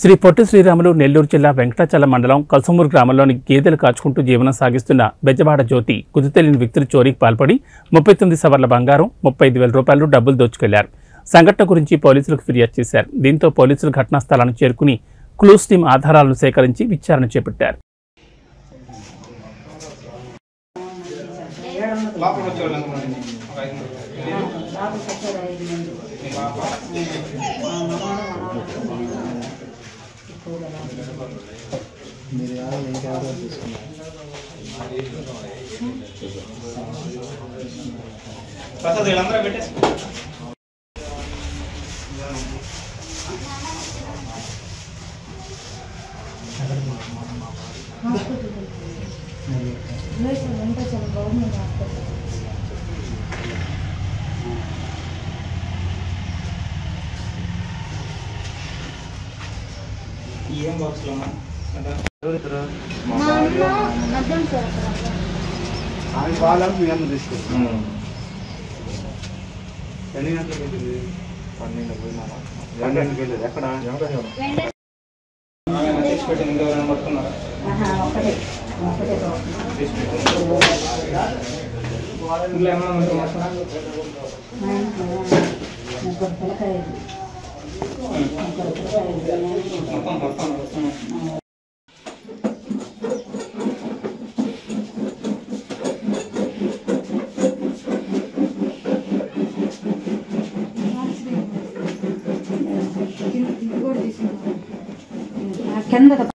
శ్రీ పొట్టి శ్రీరాములు నెల్లూరు జిల్లా వెంకటాచలం మండలం కల్సమూరు గ్రామంలోని గేదెలు కాచుకుంటూ జీవనం సాగిస్తున్న బెజవాడ జ్యోతి గుర్తుతెలియని వ్యక్తులు చోరీకి పాల్పడి 39 సవర్ల బంగారం, 35,000 రూపాయలు డబ్బులు దోచుకెళ్లారు. సంఘటన గురించి పోలీసులకు ఫిర్యాదు చేశారు. దీంతో పోలీసులు ఘటనా స్థలాన్ని చేరుకుని క్లూస్ టీమ్ ఆధారాలను సేకరించి విచారణ చేపట్టారు. ఏం బాక్స్లో ఎన్ని గంటలకు వెళ్ళింది? 12 గంటలకు వెళ్ళేది. ఎక్కడ తీసుకెళ్ళి ఇంకెవరైనా పడుతున్నారా?